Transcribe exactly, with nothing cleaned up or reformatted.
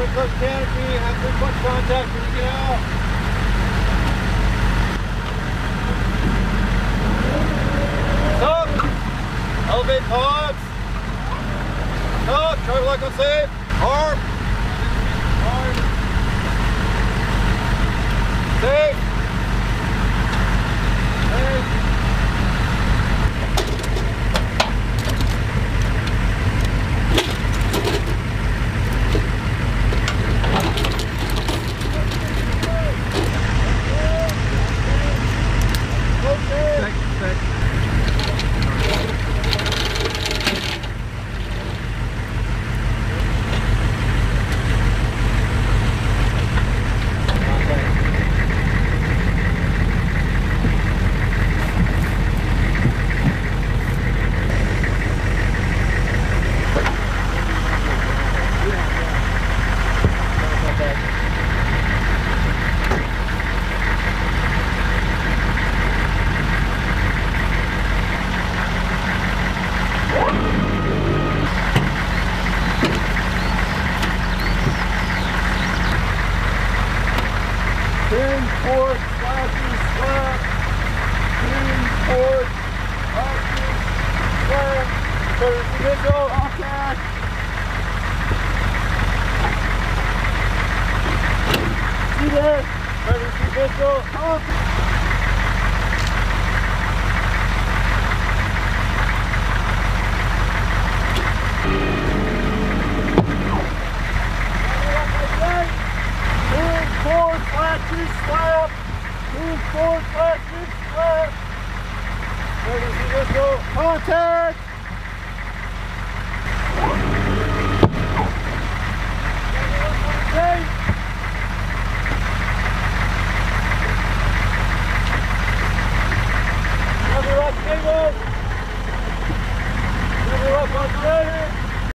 quick hook canopy, have quick hook contact when you get out. Stop! Elevate pods! Stop! Try to lock on safe! Arm! Arm! Safe! Safe! Never up on the rudder.